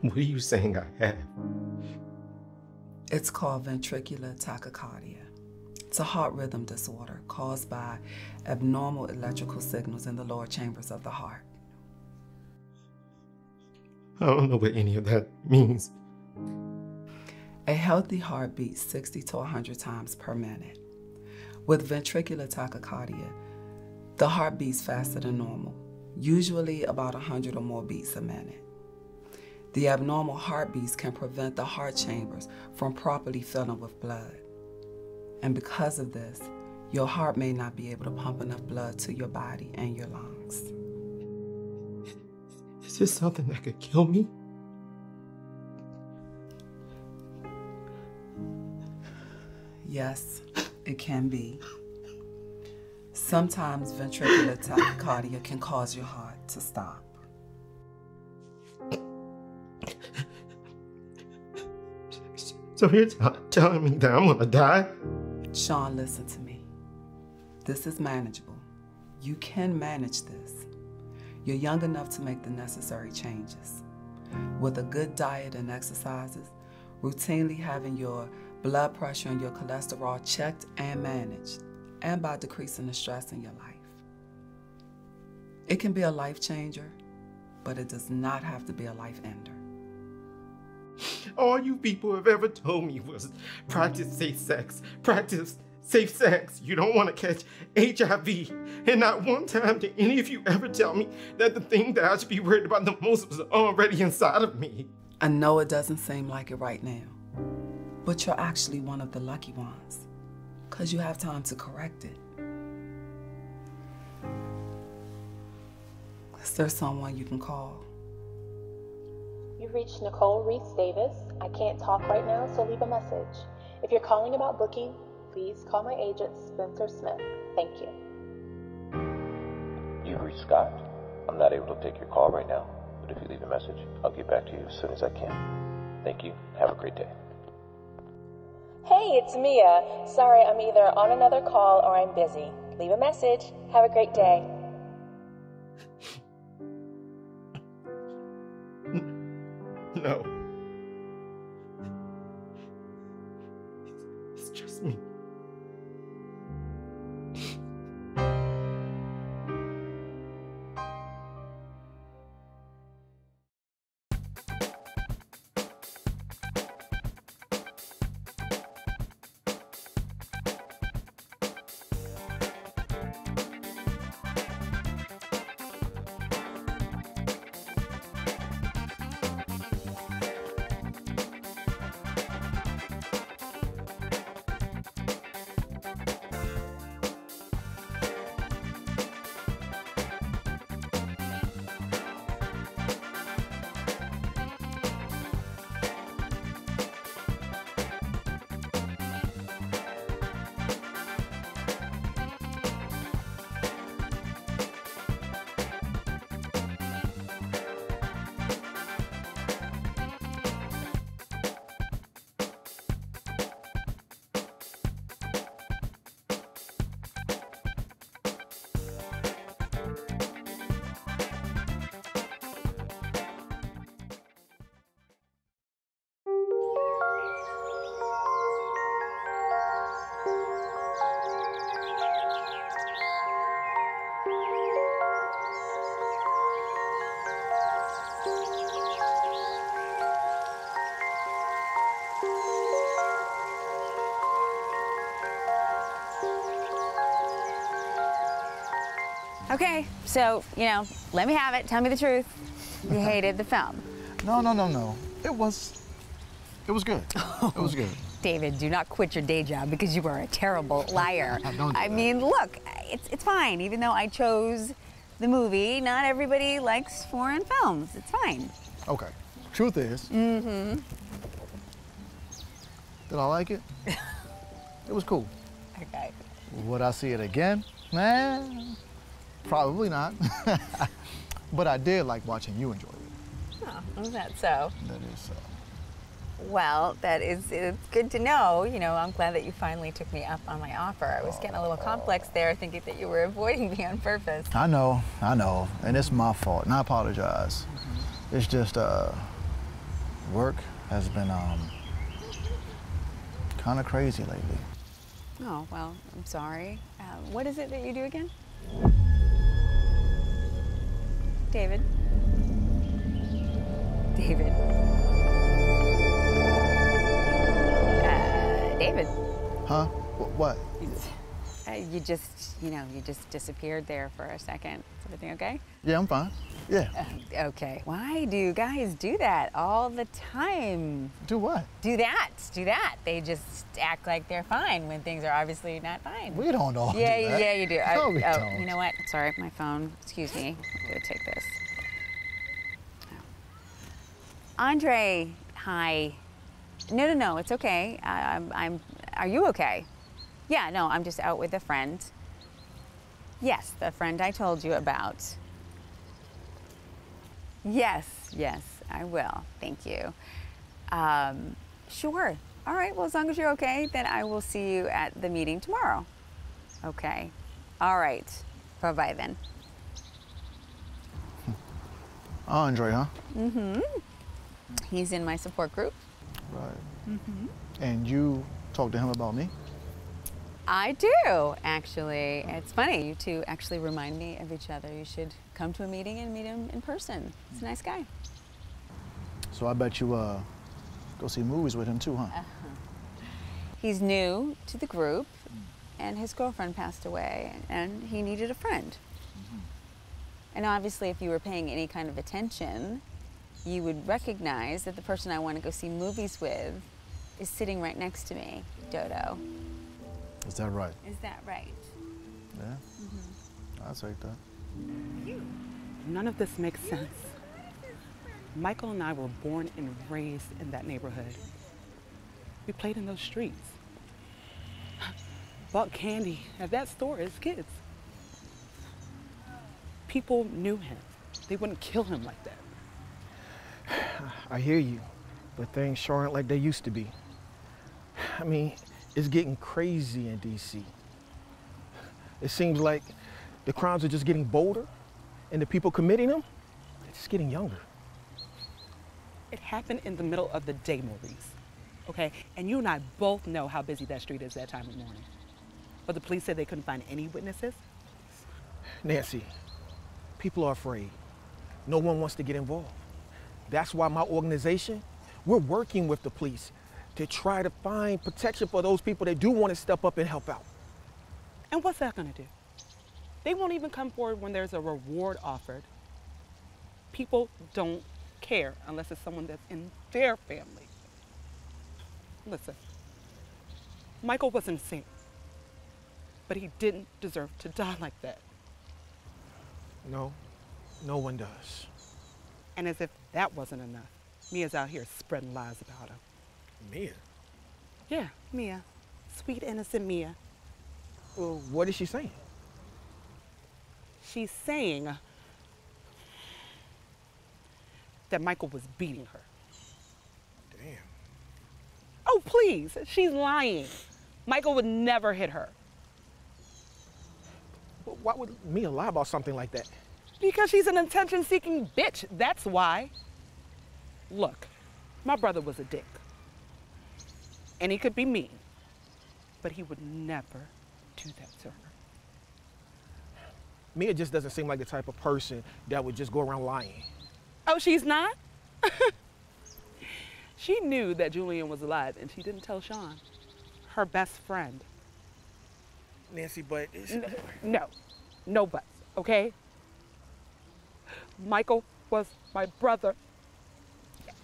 What are you saying I have? It's called ventricular tachycardia. It's a heart rhythm disorder caused by abnormal electrical signals in the lower chambers of the heart. I don't know what any of that means. A healthy heart beats 60 to 100 times per minute. With ventricular tachycardia, the heart beats faster than normal, usually about 100 or more beats a minute. The abnormal heartbeats can prevent the heart chambers from properly filling with blood. And because of this, your heart may not be able to pump enough blood to your body and your lungs. Is this something that could kill me? Yes, it can be. Sometimes ventricular tachycardia can cause your heart to stop. So you're telling me that I'm gonna die? Sean, listen to me. This is manageable. You can manage this. You're young enough to make the necessary changes. With a good diet and exercises, routinely having your blood pressure and your cholesterol checked and managed, and by decreasing the stress in your life. It can be a life changer, but it does not have to be a life ender. All you people have ever told me was practice safe sex, practice safe sex. You don't want to catch HIV. And not one time did any of you ever tell me that the thing that I should be worried about the most was already inside of me. I know it doesn't seem like it right now, but you're actually one of the lucky ones because you have time to correct it. Is there someone you can call? You've reached Nicole Reese Davis. I can't talk right now, so leave a message. If you're calling about booking, please call my agent, Spencer Smith. Thank you. You've reached Scott. I'm not able to take your call right now, but if you leave a message, I'll get back to you as soon as I can. Thank you. Have a great day. Hey, it's Mia. Sorry, I'm either on another call or I'm busy. Leave a message. Have a great day. No. It's just me. Okay, so, you know, let me have it. Tell me the truth. You hated the film. No. It was good. It was good. David, do not quit your day job because you are a terrible liar. I mean, look, it's fine. Even though I chose the movie, not everybody likes foreign films. It's fine. Okay. Truth is, did I like it? It was cool. Okay. Would I see it again? Nah. Probably not, but I did like watching you enjoy it. Oh, is that so? That is so. Well, that is, it's good to know. You know, I'm glad that you finally took me up on my offer. I was getting a little complex there, thinking that you were avoiding me on purpose. I know. And it's my fault, and I apologize. Mm-hmm. It's just work has been kind of crazy lately. Oh, well, I'm sorry. What is it that you do again? David. David. Huh? What? You just disappeared there for a second. Is everything okay? Yeah, I'm fine. Yeah. Okay. Why do you guys do that all the time? Do what? Do that. They just act like they're fine when things are obviously not fine. We don't all do that. Yeah, you do. No, we don't. You know what? Sorry, my phone. Excuse me. I'm going to take this. Oh. Andre, hi. No, it's okay. Are you okay? Yeah, no, I'm just out with a friend. Yes, the friend I told you about. Yes, I will. Thank you. Sure. All right, well, as long as you're okay, then I will see you at the meeting tomorrow. Okay. All right. Bye-bye then. Andre, huh? Mm-hmm. He's in my support group. Right. Mm-hmm. And you talk to him about me? I do, actually. It's funny. You two actually remind me of each other. You should come to a meeting and meet him in person. He's a nice guy. So I bet you go see movies with him too, huh? Uh-huh. He's new to the group, and his girlfriend passed away, and he needed a friend. Mm-hmm. And obviously, if you were paying any kind of attention, you would recognize that the person I want to go see movies with is sitting right next to me, Dodo. Is that right? Yeah. Mm-hmm. I'll take that. None of this makes sense. Michael and I were born and raised in that neighborhood. We played in those streets. Bought candy at that store as kids. People knew him. They wouldn't kill him like that. I hear you, but things sure aren't like they used to be. I mean, it's getting crazy in DC. It seems like the crimes are just getting bolder, and the people committing them, they're just getting younger. It happened in the middle of the day, Maurice, okay? And you and I both know how busy that street is that time of morning. But the police said they couldn't find any witnesses. Nancy, people are afraid. No one wants to get involved. That's why my organization, we're working with the police to try to find protection for those people that do want to step up and help out. And what's that going to do? They won't even come forward when there's a reward offered. People don't care unless it's someone that's in their family. Listen, Michael was insane, but he didn't deserve to die like that. No, no one does. And as if that wasn't enough, Mia's out here spreading lies about him. Mia? Yeah, Mia. Sweet, innocent Mia. Well, what is she saying? She's saying that Michael was beating her. Damn. Oh, please. She's lying. Michael would never hit her. But why would Mia lie about something like that? Because she's an attention-seeking bitch, that's why. Look, my brother was a dick. And he could be mean, but he would never do that to her. Mia just doesn't seem like the type of person that would just go around lying. Oh, she's not? She knew that Julian was alive, and she didn't tell Sean, her best friend. Nancy, but... No buts, okay? Michael was my brother,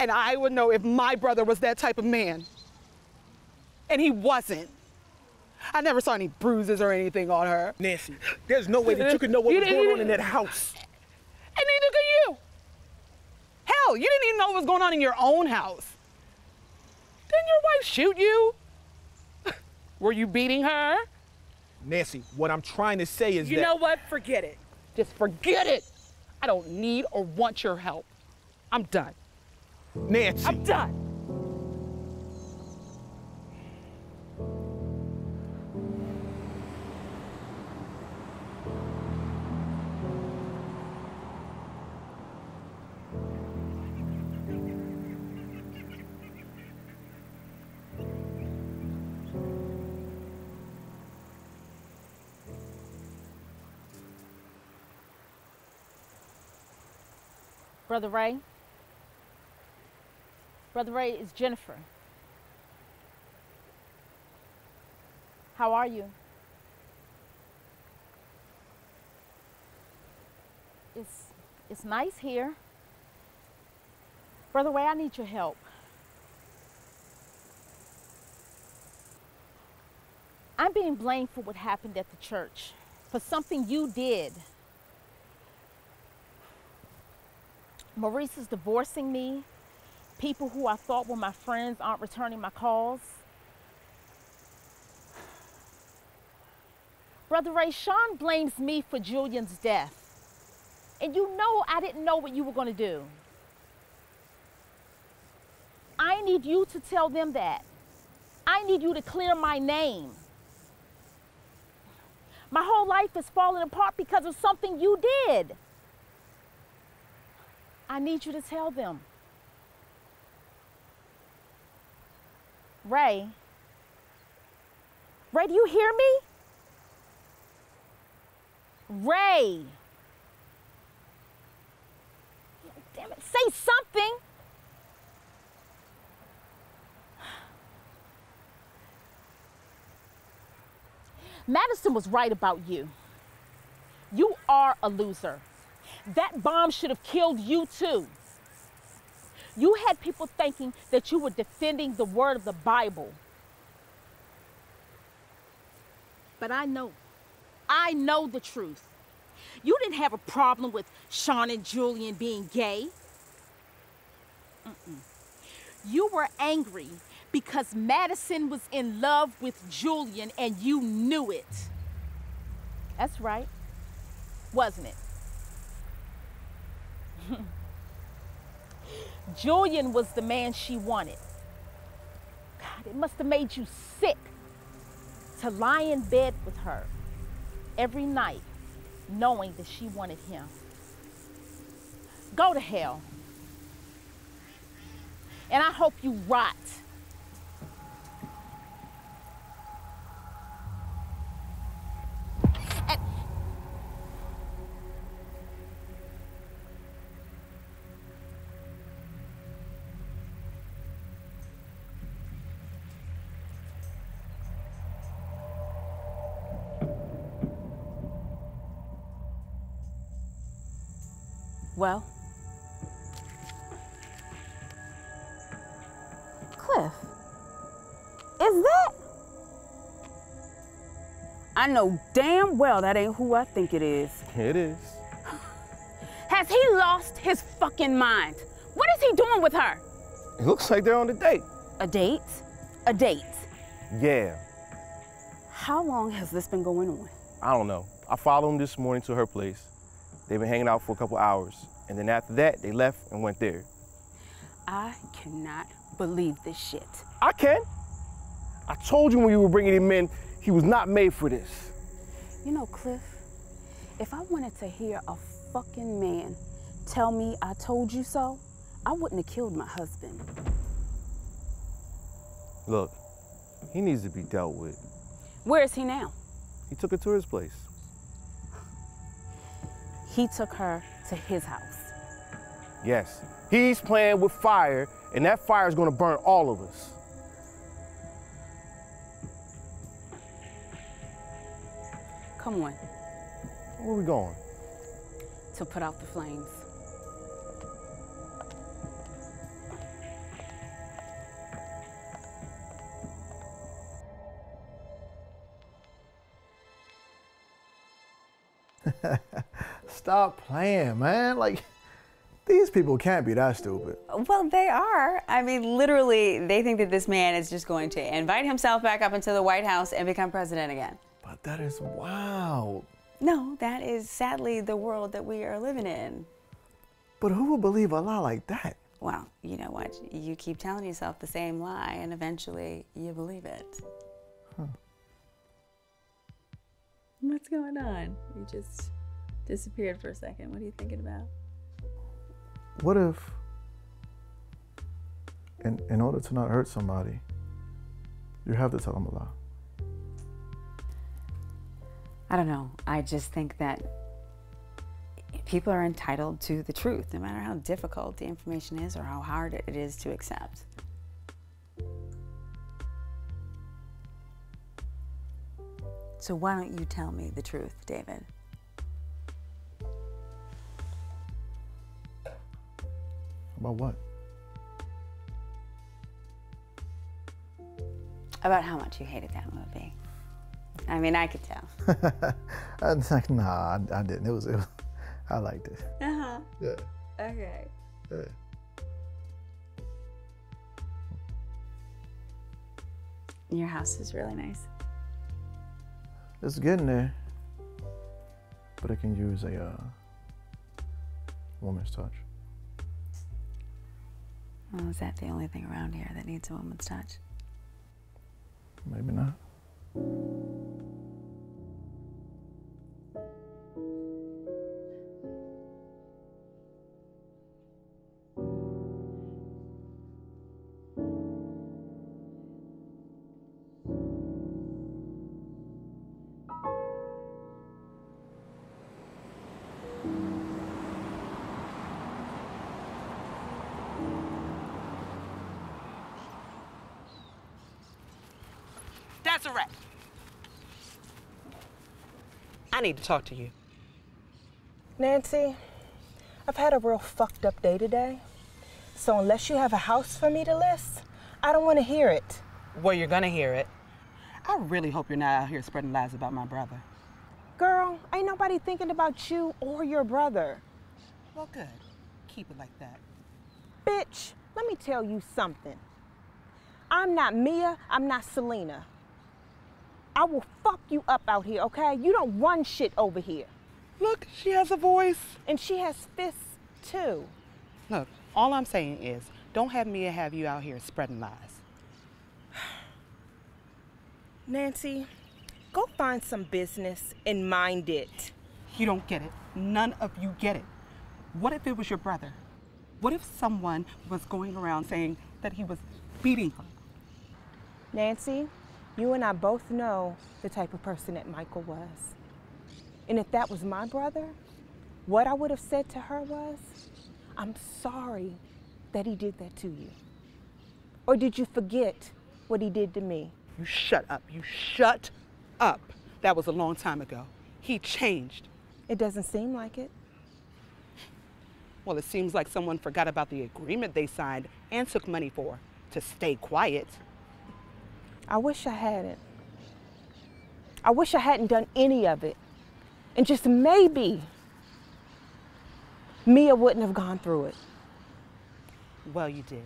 and I would know if my brother was that type of man. And he wasn't. I never saw any bruises or anything on her. Nancy, there's no way that you could know what was going on in that house. And neither could you. Hell, you didn't even know what was going on in your own house. Didn't your wife shoot you? Were you beating her? Nancy, what I'm trying to say is that... You know what? Forget it. Just forget it. I don't need or want your help. I'm done. Nancy. I'm done. Brother Ray. Brother Ray is Jennifer. How are you? It's nice here. Brother Ray, I need your help. I'm being blamed for what happened at the church, for something you did. Maurice is divorcing me. People who I thought were my friends aren't returning my calls. Brother Rayshawn blames me for Julian's death. And you know I didn't know what you were going to do. I need you to tell them that. I need you to clear my name. My whole life is falling apart because of something you did. I need you to tell them. Ray. Ray, do you hear me? Ray. Damn it, say something. Madison was right about you. You are a loser. That bomb should have killed you too. You had people thinking that you were defending the word of the Bible. But I know the truth. You didn't have a problem with Sean and Julian being gay. Mm-mm. You were angry because Madison was in love with Julian and you knew it. That's right, wasn't it? Julian was the man she wanted. God, it must have made you sick to lie in bed with her every night knowing that she wanted him. Go to hell. And I hope you rot. Well? Cliff, is that? I know damn well that ain't who I think it is. It is. Has he lost his fucking mind? What is he doing with her? It looks like they're on a date. A date? A date? Yeah. How long has this been going on? I don't know. I followed him this morning to her place. They've been hanging out for a couple hours. And then after that, they left and went there. I cannot believe this shit. I can. I told you when you were bringing him in, he was not made for this. You know, Cliff, if I wanted to hear a fucking man tell me I told you so, I wouldn't have killed my husband. Look, he needs to be dealt with. Where is he now? He took her to his place. He took her to his house. Yes, he's playing with fire, and that fire is going to burn all of us. Come on. Where are we going? To put out the flames. Stop playing, man. Like, these people can't be that stupid. Well, they are. I mean, literally, they think that this man is just going to invite himself back up into the White House and become president again. But that is wild. No, that is sadly the world that we are living in. But who would believe a lie like that? Well, you know what? You keep telling yourself the same lie, and eventually you believe it. Huh. What's going on? You just disappeared for a second. What are you thinking about? What if, in order to not hurt somebody, you have to tell them a lie? I don't know. I just think that people are entitled to the truth, no matter how difficult the information is or how hard it is to accept. So why don't you tell me the truth, David? About what? About how much you hated that movie. I mean, I could tell. I was like, nah, I didn't. It was I liked it. Uh-huh. Yeah. Okay. Yeah. Your house is really nice. It's good in there, but I can use a woman's touch. Well, is that the only thing around here that needs a woman's touch? Maybe not. That's a wrap. I need to talk to you. Nancy, I've had a real fucked up day today. So unless you have a house for me to list, I don't want to hear it. Well, you're gonna hear it. I really hope you're not out here spreading lies about my brother. Girl, ain't nobody thinking about you or your brother. Well, good. Keep it like that. Bitch, let me tell you something. I'm not Mia, I'm not Selena. I will fuck you up out here, okay? You don't run shit over here. Look, she has a voice. And she has fists, too. Look, all I'm saying is, don't have Mia have you out here spreading lies. Nancy, go find some business and mind it. You don't get it. None of you get it. What if it was your brother? What if someone was going around saying that he was beating her? Nancy, you and I both know the type of person that Michael was. And if that was my brother, what I would have said to her was, I'm sorry that he did that to you. Or did you forget what he did to me? You shut up. You shut up. That was a long time ago. He changed. It doesn't seem like it. Well, it seems like someone forgot about the agreement they signed and took money for to stay quiet. I wish I hadn't. I wish I hadn't done any of it. And just maybe Mia wouldn't have gone through it. Well, you did.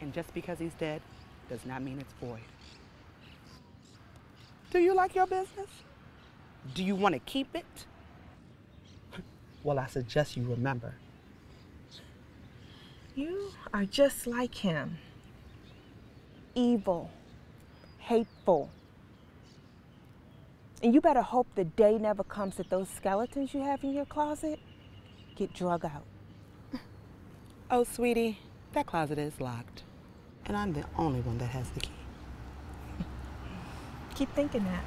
And just because he's dead does not mean it's void. Do you like your business? Do you want to keep it? Well, I suggest you remember. You are just like him. Evil. Hateful. And you better hope the day never comes that those skeletons you have in your closet get drug out. Oh, sweetie, that closet is locked. And I'm the only one that has the key. Keep thinking that.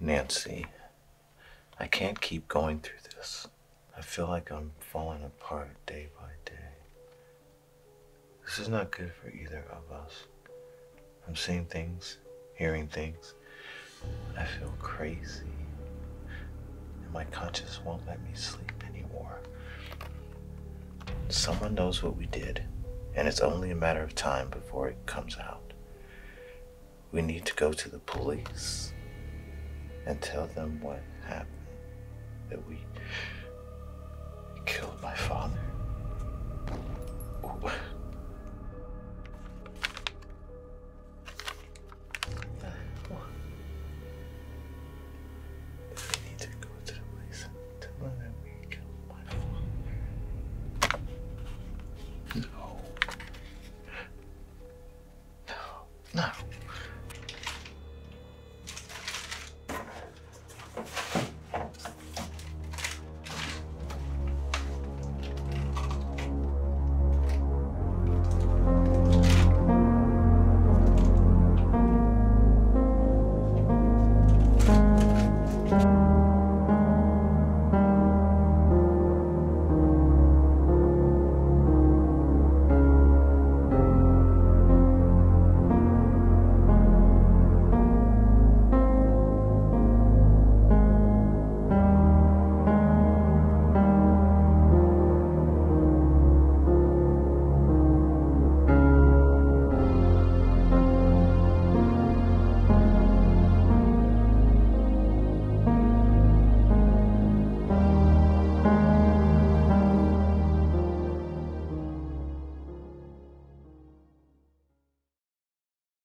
Nancy, I can't keep going through this. I feel like I'm falling apart day by day. This is not good for either of us. I'm seeing things, hearing things. I feel crazy. And my conscience won't let me sleep anymore. Someone knows what we did, and it's only a matter of time before it comes out. We need to go to the police and tell them what happened, that we killed my father. Ooh. No.